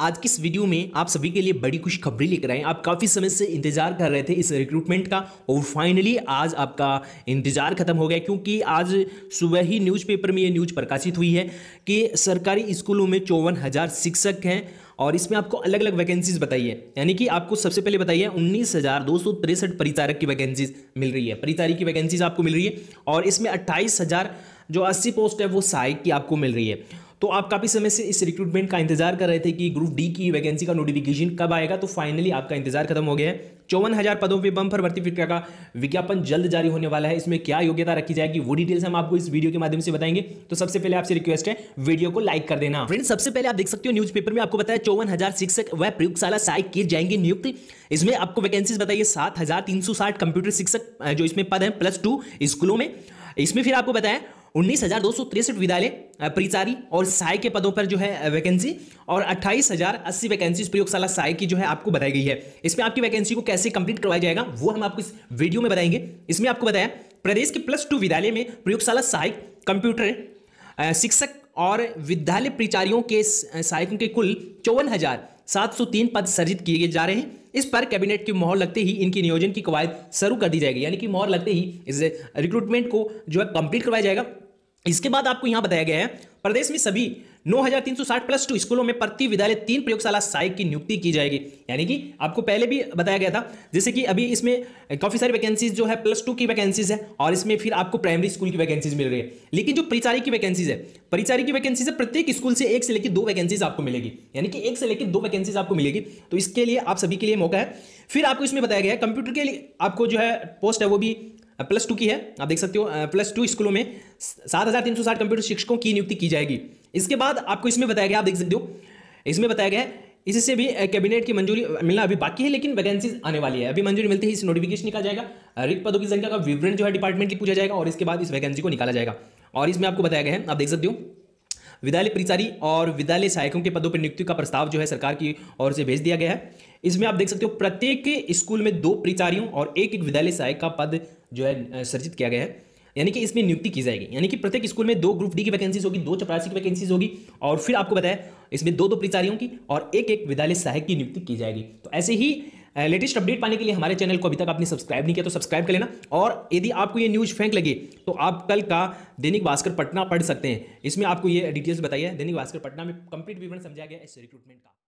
आज की इस वीडियो में आप सभी के लिए बड़ी खुशखबरी लेकर आए। आप काफ़ी समय से इंतजार कर रहे थे इस रिक्रूटमेंट का और फाइनली आज आपका इंतजार खत्म हो गया, क्योंकि आज सुबह ही न्यूज़पेपर में ये न्यूज़ प्रकाशित हुई है कि सरकारी स्कूलों में 54,000 शिक्षक हैं और इसमें आपको अलग अलग वैकेंसीज बताइए, यानी कि आपको सबसे पहले बताइए 19,263 परिचारक की वैकेंसीज मिल रही है, परिचारिक की वैकेंसीज आपको मिल रही है और इसमें 28,080 पोस्ट है वो सहायक की आपको मिल रही है। तो आप काफ़ी समय से इस रिक्रूटमेंट का इंतजार कर रहे थे कि ग्रुप डी की वैकेंसी का नोटिफिकेशन कब आएगा, तो फाइनली आपका इंतजार खत्म हो गया है। 54,000 पदों पे बम्पर भर्ती प्रक्रिया का विज्ञापन जल्द जारी होने वाला है। इसमें क्या योग्यता रखी जाएगी वो डिटेल्स हम आपको इस वीडियो के माध्यम से बताएंगे। तो सबसे पहले आपसे रिक्वेस्ट है वीडियो को लाइक कर देना। फ्रेंड्स, सबसे पहले आप देख सकते हो न्यूज़पेपर में आपको बताया 54,000 शिक्षक व प्रयोगशाला सहायक किए जाएंगे नियुक्त। इसमें आपको वैकेंसीज बताइए 7,360 कंप्यूटर शिक्षक जो इसमें पद है +2 स्कूलों में। इसमें फिर आपको बताया 19,263 विद्यालय परिचारी और सहायक के पदों पर जो है वैकेंसी और 28,080 वैकेंसी प्रयोगशाला सहायक की जो है आपको बताई गई है। इसमें आपकी वैकेंसी को कैसे कंप्लीट करवाया जाएगा वो हम आपको इस वीडियो में बताएंगे। इसमें आपको बताया प्रदेश के +2 विद्यालय में प्रयोगशाला सहायक कंप्यूटर शिक्षक और विद्यालय परिचारियों के सहायकों के कुल 54,703 पद सृजित किए जा रहे हैं। इस पर कैबिनेट की मोहर लगते ही इनकी नियोजन की कवायद शुरू कर दी जाएगी, यानी कि मोहर लगते ही इस रिक्रूटमेंट को जो है कंप्लीट करवाया जाएगा। इसके बाद आपको यहां बताया गया है प्रदेश में सभी 9,360 +2 स्कूलों में प्रति विद्यालय 3 प्रयोगशाला सहायक की नियुक्ति की जाएगी, यानी कि आपको पहले भी बताया गया था। जैसे कि अभी इसमें काफ़ी सारी वैकेंसीज जो है +2 की वैकेंसीज है और इसमें फिर आपको प्राइमरी स्कूल की वैकेंसीज मिल रही है, लेकिन जो परिचारी की वैकेंसीज है प्रत्येक स्कूल से 1 से लेकर 2 वैकेंसीज आपको मिलेगी, यानी कि 1 से लेकर 2 वैकेंसीज आपको मिलेगी। तो इसके लिए आप सभी के लिए मौका है। फिर आपको इसमें बताया गया है कंप्यूटर के लिए आपको जो है पोस्ट है वो भी +2 की है। आप देख सकते हो +2 स्कूलों में 7,360 कंप्यूटर शिक्षकों की नियुक्ति की जाएगी। इसके बाद आपको इसमें बताया गया, आप देख सकते हो इसमें बताया गया है इससे भी कैबिनेट की मंजूरी मिलना अभी बाकी है, लेकिन वैकेंसीज आने वाली है। अभी मंजूरी मिलते ही इस नोटिफिकेशन निकाला जाएगा, रिक्त पदों की संख्या का विवरण जो है डिपार्टमेंट की पूछा जाएगा और इसके बाद इस वैकेंसी को निकाला जाएगा। और इसमें आपको बताया गया है, आप देख सकते हो विद्यालय परिचारी और विद्यालय सहायकों के पदों पर नियुक्ति का प्रस्ताव जो है सरकार की ओर से भेज दिया गया है। इसमें आप देख सकते हो प्रत्येक स्कूल में 2 परिचारियों और 1 विद्यालय सहायक का पद जो है सृजित किया गया है, यानी कि इसमें नियुक्ति की जाएगी। यानी कि प्रत्येक स्कूल में 2 ग्रुप डी की वैकेंसीज होगी, 2 चपरासी की वैकेंसीज होगी और फिर आपको बताया इसमें 2-2 परिचारियों की और 1-1 विद्यालय सहायक की नियुक्ति की जाएगी। तो ऐसे ही लेटेस्ट अपडेट पाने के लिए हमारे चैनल को अभी तक आपने सब्सक्राइब नहीं किया तो सब्सक्राइब कर लेना। और यदि आपको ये न्यूज़ फेंक लगे तो आप कल का दैनिक भास्कर पटना पढ़ सकते हैं। इसमें आपको ये डिटेल्स बताइए, दैनिक भास्कर पटना में कंप्लीट विवरण समझाया गया इस रिक्रूटमेंट का।